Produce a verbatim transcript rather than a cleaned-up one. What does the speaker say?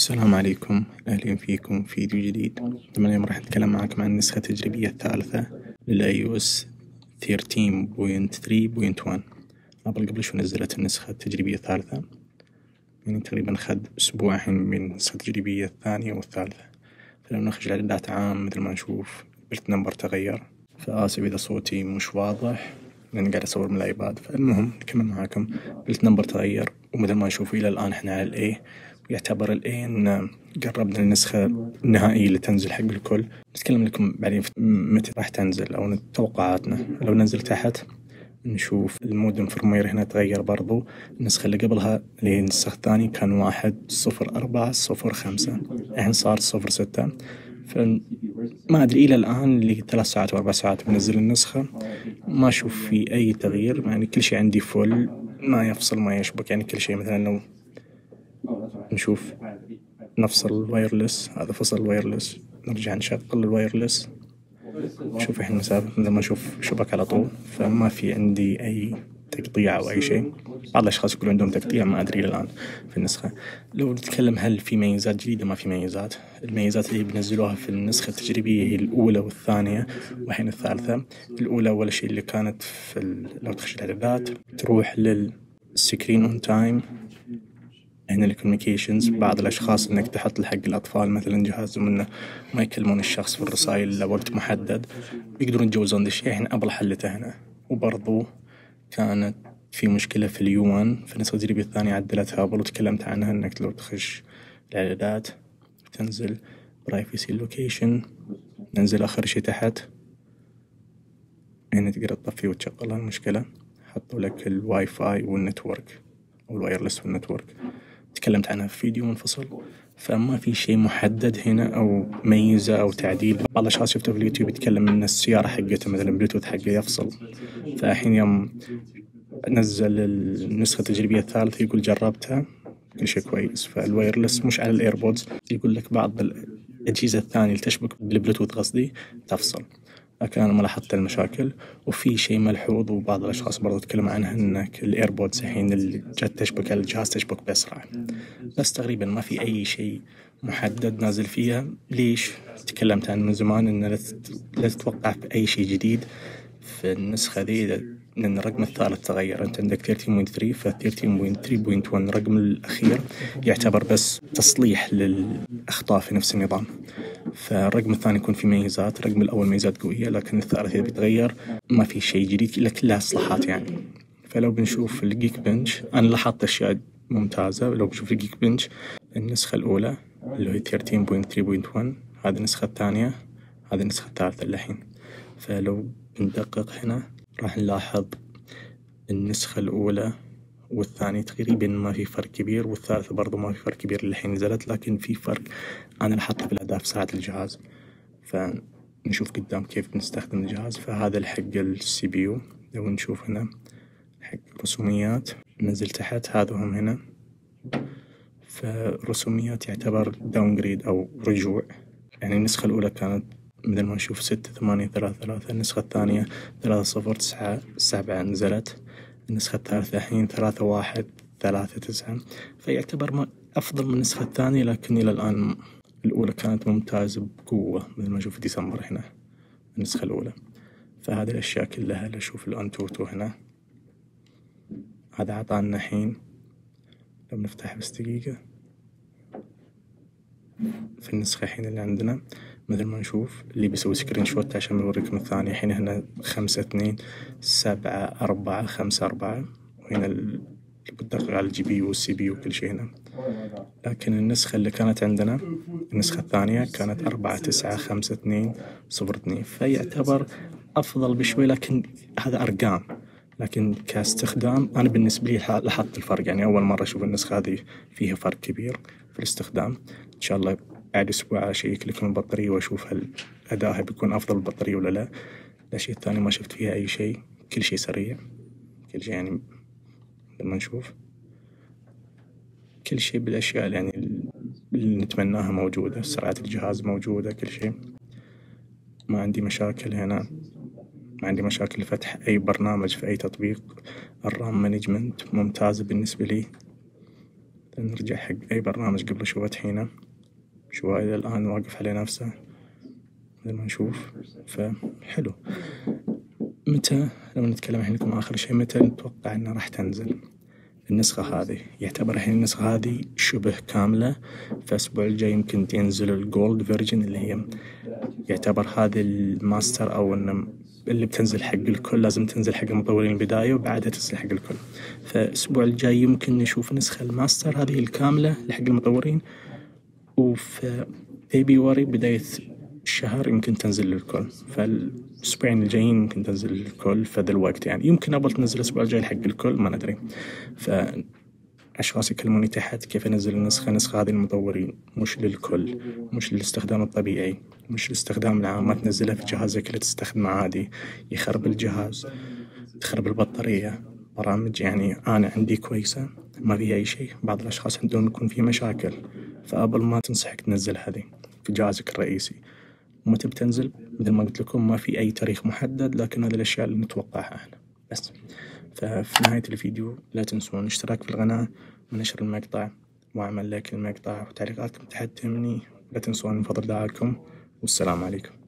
السلام عليكم، أهلا فيكم في فيديو جديد. طبعا اليوم راح نتكلم معكم عن النسخة التجريبية الثالثة للآيوس ثلاثة عشر نقطة ثلاثة نقطة واحد. أبل قبل شوي نزلت النسخة التجريبية الثالثة، يعني تقريبا خد أسبوع الحين من النسخة التجريبية الثانية والثالثة. فلو نخرج على داتا عام مثل ما نشوف بلت نمبر تغير، فآسف إذا صوتي مش واضح لأن قاعد أصور من الأيباد. فالمهم نكمل معاكم، بلت نمبر تغير ومثل ما نشوف إلى الآن إحنا على الإيه، يعتبر الآن قربنا للنسخة النهائية اللي تنزل حق الكل. نتكلم لكم بعدين متى راح تنزل أو توقعاتنا. لو ننزل تحت نشوف المودم فرمير هنا تغير برضو. النسخة اللي قبلها اللي هي النسخة الثانية كان واحد صفر أربعة صفر خمسة، الحين صار صفر ستة. فما أدري إلى الآن اللي ثلاث ساعات وأربع ساعات بنزل النسخة، ما أشوف في أي تغيير. يعني كل شيء عندي فل، ما يفصل ما يشبك، يعني كل شيء. مثلا لو نشوف نفصل الوايرلس، هذا فصل الوايرلس، نرجع نشغل الوايرلس، نشوف إحنا المسافة مثل ما نشوف شبك على طول. فما في عندي أي تقطيع أو أي شيء. بعض الأشخاص يقولون عندهم تقطيع، ما أدري الآن في النسخة. لو نتكلم هل في ميزات جديدة؟ ما في ميزات. الميزات اللي بنزلوها في النسخة التجريبية هي الأولى والثانية وحين الثالثة. الأولى أول شيء اللي كانت في لو تخش الإعدادات تروح للسكرين أون تايم، هنا الكوميونيكيشنز. بعض الأشخاص إنك تحط لحق الأطفال مثلا جهازهم إنه ما يكلمون الشخص في الرسائل لوقت محدد، يقدرون يتجاوزون ذا الشيء. هنا أبل حلته هنا. وبرضو كانت في مشكلة في اليو وان، في النسخة التجريبية الثانية عدلتها أبل وتكلمت عنها، إنك لو تخش الإعدادات تنزل برايفسي لوكيشن، ننزل آخر شيء تحت هنا تقدر تطفي وتشغلها. المشكلة حطوا لك الواي فاي والنتورك أو الوايرلس والنتورك، تكلمت عنها في فيديو منفصل. فما في شيء محدد هنا أو ميزة أو تعديل. بعض الأشخاص شفته في اليوتيوب يتكلم إن السيارة حقته مثلا بلوتوث حقه يفصل. فالحين يوم نزل النسخة التجريبية الثالثة يقول جربتها كل شيء كويس. فالوايرلس مش على الإيربودز، يقول لك بعض الأجهزة الثانية اللي تشبك بالبلوتوث قصدي تفصل. لكن أنا ما لاحظت المشاكل. وفي شيء ملحوظ وبعض الأشخاص برضو تكلم عنها، إنك الإيربودز الحين اللي جت تشبك الجهاز تشبك بأسرع. بس تقريبا ما في أي شيء محدد نازل فيها. ليش؟ تكلمت عنه من زمان إن لا تتوقع في أي شيء جديد في النسخة ذي، لأن الرقم الثالث تغير. أنت عندك ثلاثة عشر نقطة ثلاثة ف ثلاثة عشر نقطة ثلاثة نقطة واحد الرقم الأخير يعتبر بس تصليح للأخطاء في نفس النظام. فالرقم الثاني يكون في ميزات، الرقم الأول ميزات قوية، لكن الثالث إذا بيتغير ما في شيء جديد إلا كلها إصلاحات يعني. فلو بنشوف الجيك بنش أنا لاحظت أشياء ممتازة. لو بنشوف الجيك بنش النسخة الأولى اللي هي ثلاثة عشر نقطة ثلاثة نقطة واحد، هذه النسخة الثانية، هذه النسخة الثالثة الحين. فلو بندقق هنا راح نلاحظ النسخة الأولى والثانية تقريبا ما في فرق كبير، والثالثة برضو ما في فرق كبير للحين نزلت. لكن في فرق أنا لاحظته في الأداء في ساعة الجهاز. فنشوف قدام كيف بنستخدم الجهاز. فهذا الحق السي بي يو. لو نشوف هنا حق رسوميات ننزل تحت، هذا هم هنا. فالرسوميات يعتبر داون جريد أو رجوع. يعني النسخة الأولى كانت مثل ما نشوف ستة ثمانية ثلاثة ثلاثة، النسخة الثانية ثلاثة صفر تسعة سبعة نزلت، النسخة الثالثة الحين ثلاثة واحد ثلاثة تسعة. فيعتبر ما أفضل من النسخة الثانية، لكن إلى الآن الأولى كانت ممتازة بقوة مثل ما نشوف في ديسمبر هنا النسخة الأولى. فهذه الأشياء كلها اللي أشوف الأنتوتو هنا هذا عطانا الحين. لو بنفتح بس دقيقة في النسخة الحين اللي عندنا مثل ما نشوف اللي بيسوي سكرين شوت عشان نوريكم الثانية. الحين هنا خمسة اثنين سبعة أربعة خمسة أربعة، وهنا اللي بتدقق على الجي بي يو والسي بي يو كل شيء هنا. لكن النسخة اللي كانت عندنا النسخة الثانية كانت أربعة تسعة خمسة اثنين صفر اثنين. فيعتبر أفضل بشوي، لكن هذا أرقام. لكن كاستخدام أنا بالنسبة لي لاحظت الفرق. يعني أول مرة أشوف النسخة هذه فيها فرق كبير في الاستخدام. إن شاء الله بعد أسبوع أشيك لكم البطارية وأشوف هل أداها بيكون أفضل البطارية ولا لا. الأشياء الثانية ما شفت فيها أي شيء، كل شيء سريع، كل شيء يعني لما نشوف كل شيء بالأشياء يعني اللي نتمناها موجودة، سرعة الجهاز موجودة، كل شيء. ما عندي مشاكل هنا، ما عندي مشاكل فتح أي برنامج في أي تطبيق. الرام مانجمنت ممتازة بالنسبة لي. نرجع حق أي برنامج قبل شوية هنا، شو إلى الآن واقف على نفسه مثل ما نشوف. فحلو. متى لما نتكلم الحين لكم آخر شيء، متى نتوقع أنها راح تنزل النسخة هذه؟ يعتبر الحين النسخة هذه شبه كاملة، فالأسبوع الجاي يمكن تنزل الجولد فيرجن اللي هي يعتبر هذه الماستر، أو إن اللي بتنزل حق الكل، لازم تنزل حق المطورين البداية وبعدها تنزل حق الكل. فالأسبوع الجاي يمكن نشوف نسخة الماستر هذه الكاملة لحق المطورين، وفي فبراير بداية الشهر يمكن تنزل للكل. فالأسبوعين الجايين يمكن تنزل للكل في ذا الوقت، يعني يمكن أبل تنزل الأسبوع الجاي حق الكل، ما ندري. فأشخاص يكلموني تحت كيف أنزل النسخة نسخة هذه للمطورين، مش للكل، مش للاستخدام الطبيعي، مش للاستخدام العام. ما تنزلها في جهازك اللي تستخدمه عادي، يخرب الجهاز، تخرب البطارية. برامج يعني أنا عندي كويسة ما فيها أي شيء، بعض الأشخاص عندهم يكون في مشاكل، فأبل ما تنصحك تنزل هذه في جهازك الرئيسي. ومتى بتنزل مثل ما قلت لكم ما في أي تاريخ محدد، لكن هذه الأشياء اللي نتوقعها احنا بس. ففي نهاية الفيديو لا تنسون الاشتراك في القناة ونشر المقطع وعمل لايك للمقطع وتعليقاتكم تحت تهمني. لا تنسون من فضل دعاكم، والسلام عليكم.